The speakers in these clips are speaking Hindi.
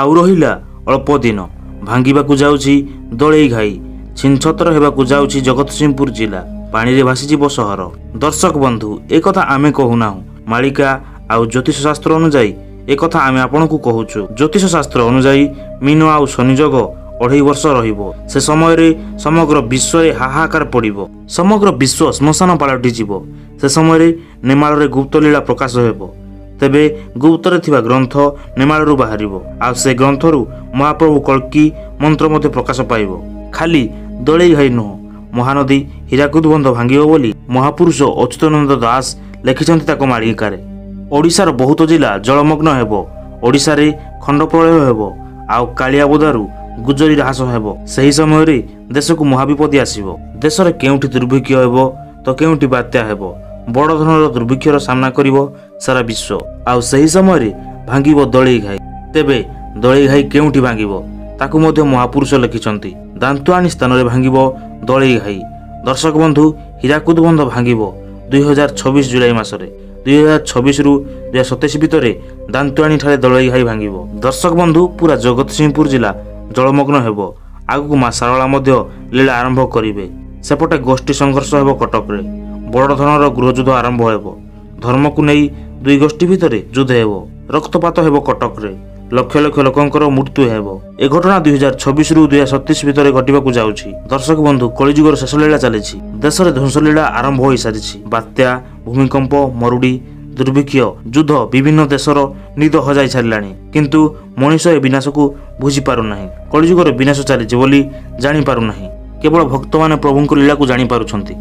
आउ रहिला अल्प दिन। भांगिबाकू जाउछि दोळेई घाई, छिनछतर हेबाकू जाउछि जगतसिंहपुर जिला, पाणिरे भासीजिव सहर। दर्शक बंधु, एकथा आमे कहूनाहुं, मालिका आउ ज्योतिष शास्त्र अनुयायी एकथा आमे आपणकू कहूछु। ज्योतिष शास्त्र अनुयायी मीन आउ शनि जोग 2.5 वर्ष रहिबो। से समय रे समग्र विश्व रे हाहाकार पड़िबो, समग्र विश्व स्मशान पालटि जिवो। से समय रे नेमाल रे गुप्त लीला प्रकाश हेबो। तेबे गुप्त रे थिबा ग्रंथ नेमाल रु बाहरिबो, आ से ग्रंथ रु महाप्रभु कल्की मंत्र मते प्रकाश पाइबो। खाली दोळेई घाई नो, महानदी हीराकुद बंध भांगिबो बोली महापुरुष अच्युतानंद दास लेखिछन्ति ताको मालिकारे। ओडिशार बहुत जिला जलमग्न हेबो, ओडिशा रे खंडप्रलय हेबो, आ कालियाबोदारु गुजरी ह्रास हेबो। सही समय रे देश को महाविपत्ति आसीबो। देश रे केउठी दुर्भिक्ष हेबो तो केउठी बात्या हेबो। बड़ धनर दुर्भिक्षर सामना करिवो सारा विश्व। आ सही समय रे भांगिबो दोळेई घाई। तेबे दोळेई घाई केउठी भांगिबो ताकु मध्ये महापुरुष लिखिसंती। दांतुआनी स्थान रे भांगिबो दोळेई घाई। दर्शक बंधु, हीराकुद बंध भांगिबो 2026 जुलाई मास रे। 2026 रु 2027 भितर दांतुआनी ठारे दोळेई घाई भांगिबो। दर्शक बंधु, पूरा जगतसिंहपुर जिला जलमग्न हेबो। आगु मां सारला मध्य लीला आरंभ करिवे। सेपटे गोष्ठी संघर्ष हेबो। कटक रे बड़ धनर गृहयुद्ध आरंभ हेबो। धर्म को नेई दुई गोष्ठी भितर युद्ध हेबो। रक्तपात हेबो। कटक रे लक्ष लक्ष लोकंकर मृत्यु हेबो। ए घटना 2026 रु 2027 भितर घटिबाकू जाउछि। दर्शक बंधु, कलिजुगर शेष लीला चलेछि। देश रे ध्वंस लीला आरंभ होई सारिछि। बात्या, भूमिकंप, मरुडी, दुर्भिक्ष, युद्ध विभिन्न देशर निद हजाई सारिलाणी, किंतु मनुष्य ए विनाश को बुझी पारु नाही। कलिजुगर विनाश चलिछि बोली जानि पारु नाही। केवल भक्त माने प्रभुंक लीला को जानि पारुछन्ति।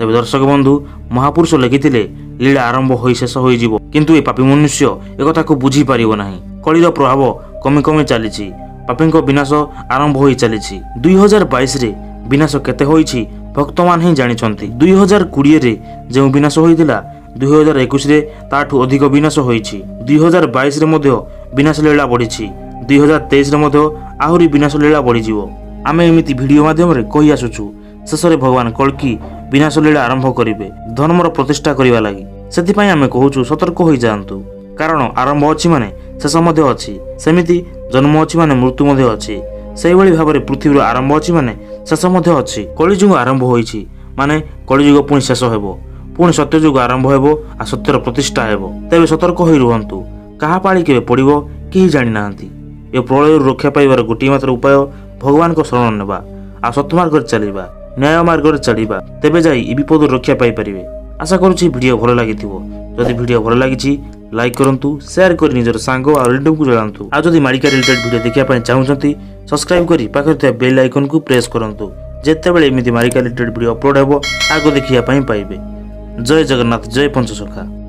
तबे दर्शक बंधु, महापुरुष लिखिथिले लीला आरंभ होई शेष होई जीवो, किंतु ए पापी मनुष्य ए कथा को बुझी पारिबो नाही। कलिर प्रभाव कमी कमी चलिछि। पापींक विनाश आरंभ होई चलिछि। 2022 रे विनाश केते होईछि भक्त मान ही जानिछन्ति। 2020 रे जे विनाश होईतिला 2021 रे ताठू अधिक विनाश होईछि। 2022 रे मध्य विनाश लीला बढ़िछि। 2023 रे मध्य आहुरी विनाश लीला बढ़ि जिवो। आमे एमिति वीडियो माध्यम रे कहि आसुछु। शेष रे भगवान कल्की विनाश लीला आरंभ करिवे धर्मर प्रतिष्ठा करिवा लागि। सेति पई आमे कहूछु सतर्क होई जान्तु, कारण आरंभ अछि माने शेष मध्य अछि। सेमिति जन्म अछि माने मृत्यु मध्य अछि। सेहि भली भाबरे पृथ्वीर आरंभ अछि माने शेष मध्य अछि। कलिजुग आरंभ होईछि माने कलिजुग पुनि शेष हेबो। पुणी सत्ययुग आरंभ हेबो, आ सत्यर प्रतिष्ठा हेबो। तेबे सतर्क होई रुहंतु। कहा पाळी केबे पडिबो केही जानि नाहंती। ए प्रलयरु रक्षा पाइबार गोटी मात्र उपाय भगवानको शरण नेबा, आ सत्य मार्गरे चलिबा, न्याय मार्गरे चलिबा। तेबे जाई ए विपदरु रक्षा पाइ परिबे। आशा करूछि वीडियो भलो लागिथिबो। जदि वीडियो भलो लागिछि लाइक करंतु, शेयर करि निजर सांगो आ रिलेटिवकु जणांतु। आ जदि मालिका रिलेटेड वीडियो देखिया पय चाहुछन्ति सब्सक्राइब करि पाखरे ଥିବା बेल आइकनकु प्रेस करंतु। जेतेबेले एमिति मालिका रिलेटेड वीडियो अपलोड हेबो आगो देखिया पय पाइबे। जय जगन्नाथ, जय पंचसखा।